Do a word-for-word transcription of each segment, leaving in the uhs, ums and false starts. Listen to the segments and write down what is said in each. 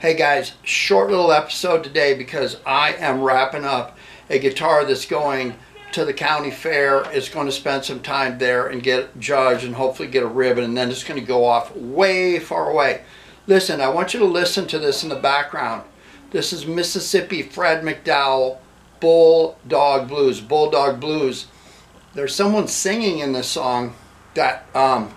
Hey guys, short little episode today because I am wrapping up a guitar that's going to the county fair. It's going to spend some time there and get judged and hopefully get a ribbon, and then it's going to go off way far away. Listen, I want you to listen to this in the background. This is Mississippi Fred McDowell, Bulldog Blues. Bulldog Blues. There's someone singing in this song that um,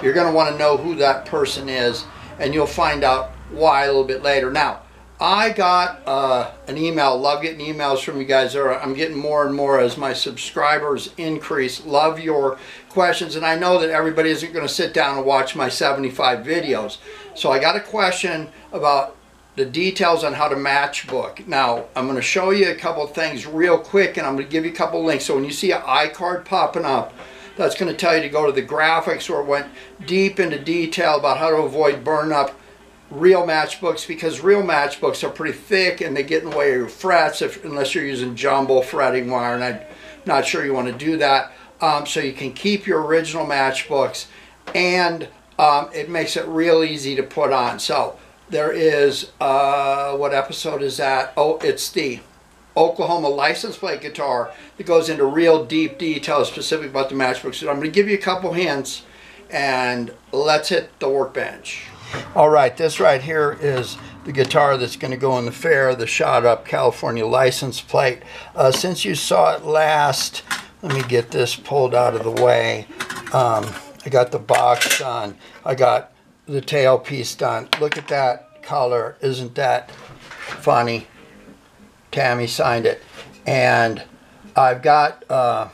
you're going to want to know who that person is, and you'll find out why a little bit later. Now, I got uh, an email. Love getting emails from you guys. I'm getting more and more as my subscribers increase. Love your questions, and I know that everybody isn't going to sit down and watch my seventy-five videos. So I got a question about the details on how to matchbook. Now, I'm going to show you a couple of things real quick, and I'm going to give you a couple links. So when you see an iCard popping up, that's going to tell you to go to the graphics, or went deep into detail about how to avoid burn up real matchbooks, because real matchbooks are pretty thick and they get in the way of your frets if, unless you're using jumbo fretting wire, and I'm not sure you want to do that. Um, so you can keep your original matchbooks, and um, it makes it real easy to put on. So there is, uh, what episode is that? Oh, it's the Oklahoma License Plate Guitar that goes into real deep detail specific about the matchbooks. So I'm going to give you a couple hints, and let's hit the workbench. All right, this right here is the guitar that's going to go in the fair, the shot up California license plate. Uh, since you saw it last, let me get this pulled out of the way. Um, I got the box done. I got the tail piece done. Look at that color. Isn't that funny? Tammy signed it. And I've got uh,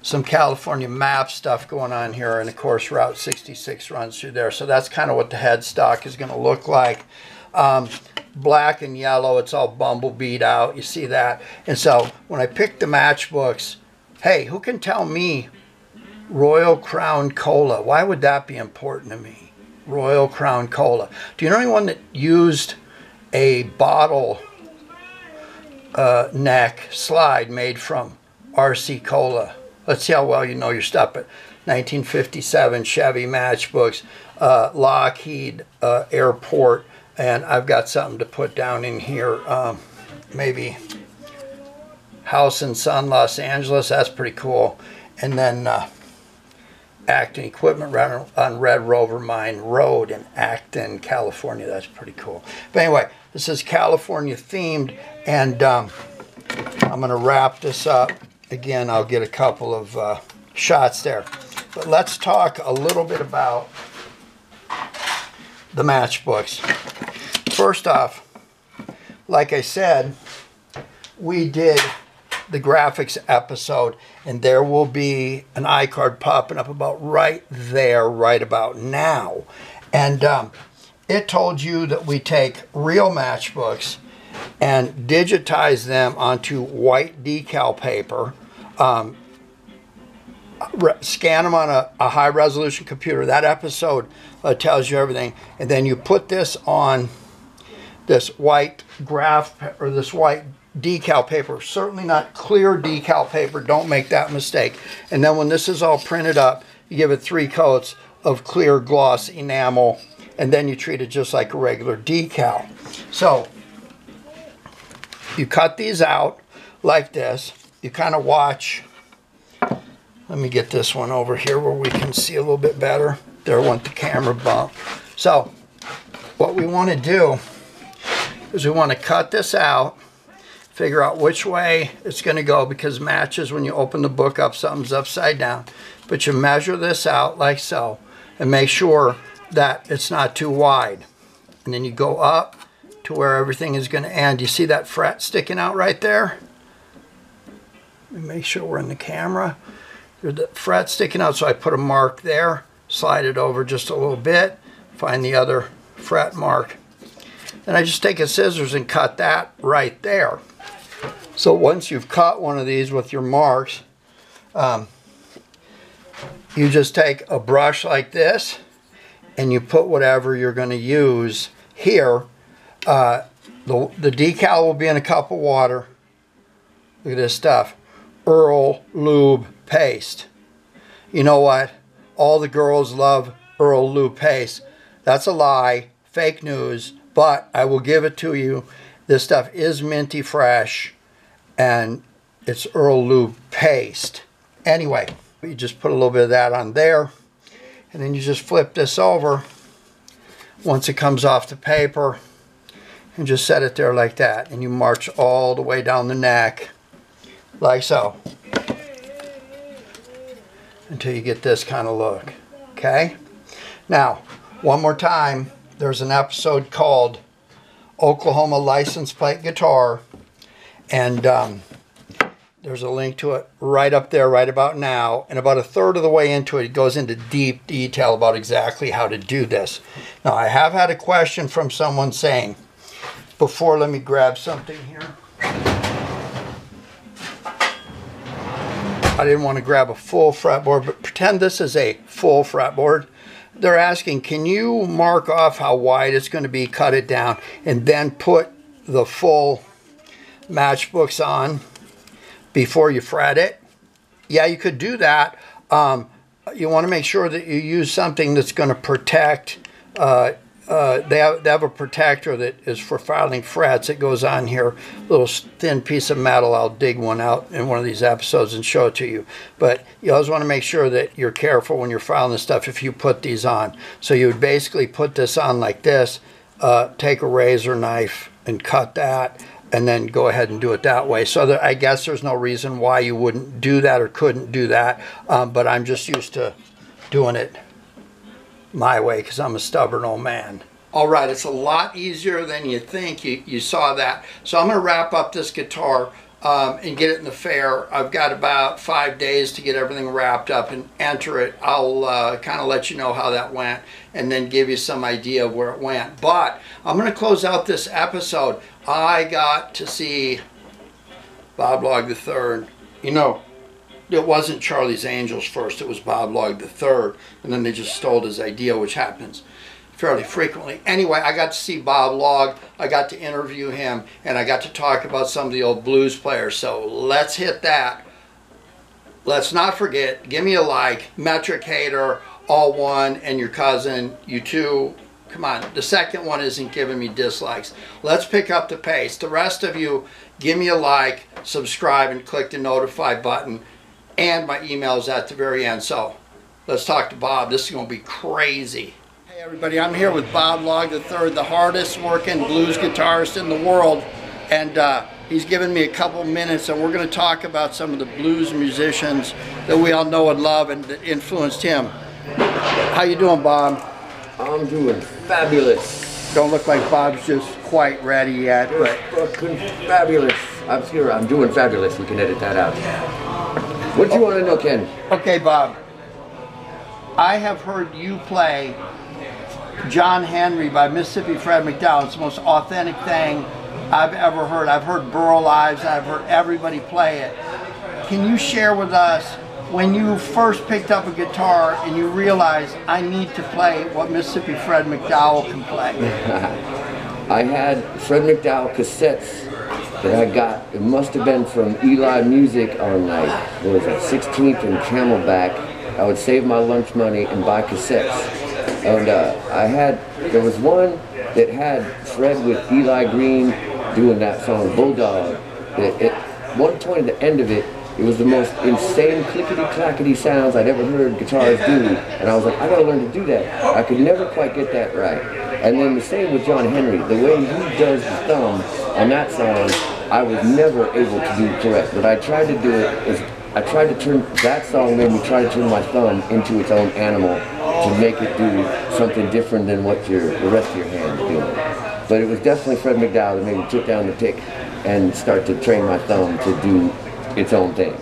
some California map stuff going on here, and of course Route sixty-six runs through there, so that's kind of what the headstock is going to look like. Um, black and yellow, it's all bumblebee'd out, you see that? And so when I picked the matchbooks, hey, who can tell me Royal Crown Cola? Why would that be important to me? Royal Crown Cola. Do you know anyone that used a bottle uh, neck slide made from R C Cola? Let's see how well you know your stuff. But nineteen fifty-seven Chevy matchbooks, uh, Lockheed uh, Airport, and I've got something to put down in here. Um, maybe House and Son, Los Angeles. That's pretty cool. And then uh, Acton Equipment on Red Rover Mine Road in Acton, California. That's pretty cool. But anyway, this is California themed, and um, I'm going to wrap this up. Again, I'll get a couple of uh, shots there. But let's talk a little bit about the matchbooks. First off, like I said, we did the graphics episode, and there will be an iCard popping up about right there, right about now. And um, it told you that we take real matchbooks and digitize them onto white decal paper, um, scan them on a, a high-resolution computer. That episode uh, tells you everything. And then you put this on this white graph, or this white decal paper, certainly not clear decal paper, don't make that mistake. And then when this is all printed up, you give it three coats of clear gloss enamel, and then you treat it just like a regular decal. So you cut these out like this. You kind of watch. Let me get this one over here where we can see a little bit better. There went the camera bump. So what we want to do is we want to cut this out, figure out which way it's going to go, because matches when you open the book up, something's upside down. But you measure this out like so and make sure that it's not too wide. And then you go up to where everything is going to end. You see that fret sticking out right there? Let me make sure we're in the camera. There's the fret sticking out, so I put a mark there, slide it over just a little bit, find the other fret mark. And I just take a scissors and cut that right there. So once you've cut one of these with your marks, um, you just take a brush like this and you put whatever you're going to use here. Uh, the, the decal will be in a cup of water. Look at this stuff. Earl Lube Paste. You know what? All the girls love Earl Lube Paste. That's a lie. Fake news. But I will give it to you. This stuff is minty fresh, and it's Earl Lube Paste. Anyway, you just put a little bit of that on there, and then you just flip this over once it comes off the paper, and just set it there like that, and you march all the way down the neck like so until you get this kind of look. Okay, now one more time, there's an episode called Oklahoma License Plate Guitar, and um, there's a link to it right up there right about now, and about a third of the way into it, it goes into deep detail about exactly how to do this. Now I have had a question from someone saying, before, let me grab something here. I didn't want to grab a full fretboard, but pretend this is a full fretboard. They're asking, can you mark off how wide it's going to be, cut it down, and then put the full matchbooks on before you fret it? Yeah, you could do that. Um, you want to make sure that you use something that's going to protect. Uh, Uh, they, have, they have a protector that is for filing frets. It goes on here, a little thin piece of metal. I'll dig one out in one of these episodes and show it to you. But you always want to make sure that you're careful when you're filing this stuff if you put these on. So you would basically put this on like this, uh, take a razor knife and cut that, and then go ahead and do it that way. So that, I guess there's no reason why you wouldn't do that or couldn't do that, um, but I'm just used to doing it my way because I'm a stubborn old man. All right, it's a lot easier than you think. You, you saw that. So I'm going to wrap up this guitar um, and get it in the fair. I've got about five days to get everything wrapped up and enter it. I'll uh, kind of let you know how that went and then give you some idea of where it went. But I'm going to close out this episode. I got to see Bob Log the third. You know, it wasn't Charlie's Angels first, it was Bob Log the third, and then they just stole his idea, which happens fairly frequently. Anyway, I got to see Bob Log, I got to interview him, and I got to talk about some of the old blues players, so let's hit that. Let's not forget, give me a like, Metric Hater, all one, and your cousin, you two. Come on, the second one isn't giving me dislikes. Let's pick up the pace. The rest of you, give me a like, subscribe, and click the notify button. And my email is at the very end, so let's talk to Bob. This is going to be crazy. Hey everybody, I'm here with Bob Log the third, the hardest working blues guitarist in the world, and uh, he's given me a couple minutes, and we're going to talk about some of the blues musicians that we all know and love and that influenced him. How you doing, Bob? I'm doing fabulous. Don't look like Bob's just quite ready yet, but fabulous. I'm here. I'm doing fabulous. We can edit that out. What do you want to know, Ken? Okay, Bob. I have heard you play John Henry by Mississippi Fred McDowell. It's the most authentic thing I've ever heard. I've heard Burl Ives, I've heard everybody play it. Can you share with us when you first picked up a guitar and you realized I need to play what Mississippi Fred McDowell can play? I had Fred McDowell cassettes that I got, it must have been from Eli Music on night. There was a sixteenth and Camelback. I would save my lunch money and buy cassettes. And uh, I had, there was one that had Fred with Eli Green doing that song, Bulldog. It, it, at one point at the end of it, it was the most insane clickety-clackety sounds I'd ever heard guitarists do. And I was like, I gotta learn to do that. I could never quite get that right. And then the same with John Henry. The way he does the thumb on that song, I was never able to do correct. But I tried to do it, is I tried to turn, that song made me try to turn my thumb into its own animal to make it do something different than what your, the rest of your hand's doing. But it was definitely Fred McDowell that made me put down the pick and start to train my thumb to do its own thing.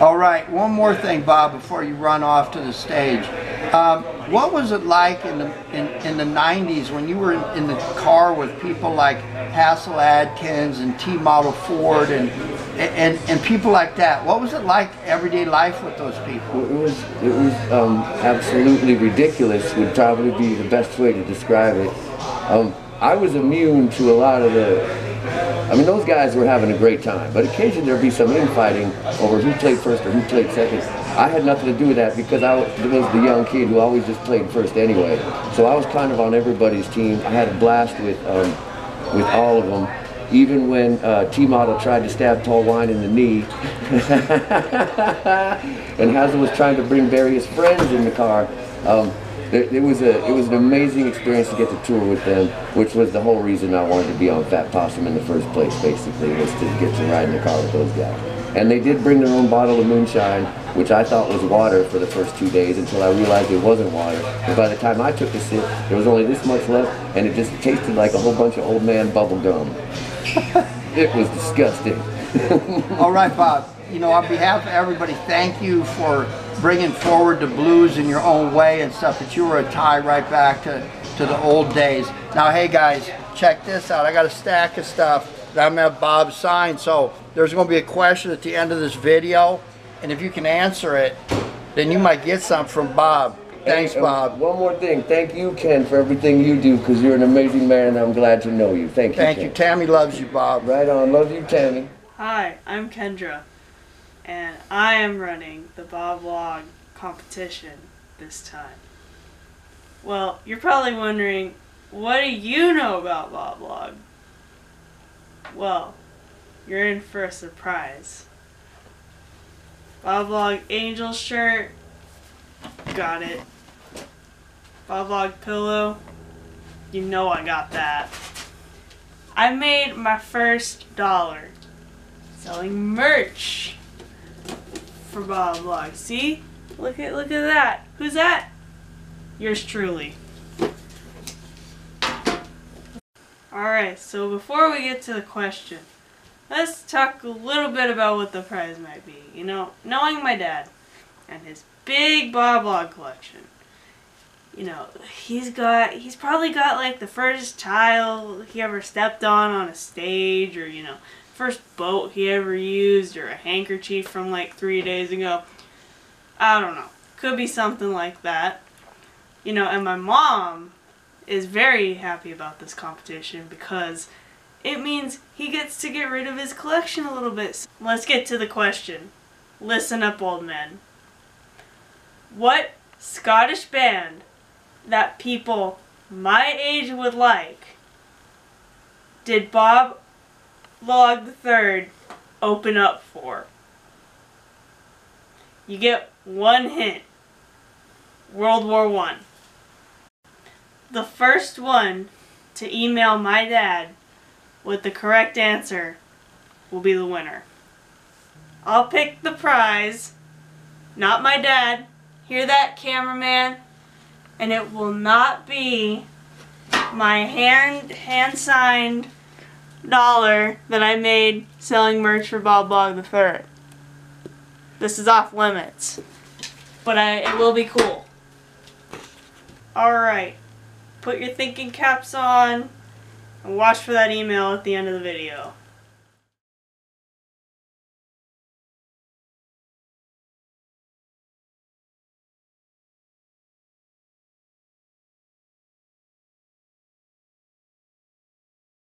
All right, one more thing, Bob, before you run off to the stage. Um, what was it like in the in, in the nineties when you were in, in the car with people like Hassel Adkins and T-Model Ford and, and and people like that? What was it like everyday life with those people? It was it was um, absolutely ridiculous. Would probably be the best way to describe it. Um, I was immune to a lot of the. I mean, those guys were having a great time, but occasionally there'd be some infighting over who played first or who played second. I had nothing to do with that because I was the young kid who always just played first anyway. So I was kind of on everybody's team. I had a blast with, um, with all of them. Even when uh, T-Model tried to stab Tall Wine in the knee, and Hassel was trying to bring various friends in the car, um, it, it was a it was an amazing experience to get to tour with them, which was the whole reason I wanted to be on Fat Possum in the first place. Basically, was to get to ride in the car with those guys. And they did bring their own bottle of moonshine, which I thought was water for the first two days until I realized it wasn't water. And by the time I took a sip, there was only this much left, and it just tasted like a whole bunch of old man bubble gum. It was disgusting. All right, Bob. You know, on behalf of everybody, thank you for bringing forward the blues in your own way and stuff. That you were a tie right back to, to the old days. Now, hey guys, check this out. I got a stack of stuff that I'm gonna have Bob sign. So there's gonna be a question at the end of this video, and if you can answer it, then you might get something from Bob. Thanks, and, Bob. And one more thing. Thank you, Ken, for everything you do, because you're an amazing man, and I'm glad to know you. Thank you, Thank Ken. you. Tammy loves you, Bob. Right on. Love you, Tammy. Hi, I'm Kendra, and I am running the Bob Log competition this time. Well, you're probably wondering, what do you know about Bob Log? Well, you're in for a surprise. Bob Log Angel shirt. Got it. Bob Log pillow. You know I got that. I made my first dollar selling merch for Bob Log. See? Look at look at that. Who's that? Yours truly. Alright, so before we get to the question, let's talk a little bit about what the prize might be. You know, knowing my dad and his big Bob Log collection. You know, he's got, he's probably got like the first tile he ever stepped on on a stage, or you know, first boat he ever used, or a handkerchief from like three days ago. I don't know. Could be something like that. You know, and my mom is very happy about this competition because it means he gets to get rid of his collection a little bit. So let's get to the question. Listen up, old men. What Scottish band that people my age would like did Bob Log the third open up for? You get one hint. World War One. The first one to email my dad with the correct answer will be the winner. I'll pick the prize, not my dad. Hear that, cameraman? And it will not be my hand hand signed dollar that I made selling merch for Bob Log the third. This is off limits, but I, it will be cool. All right, put your thinking caps on and watch for that email at the end of the video.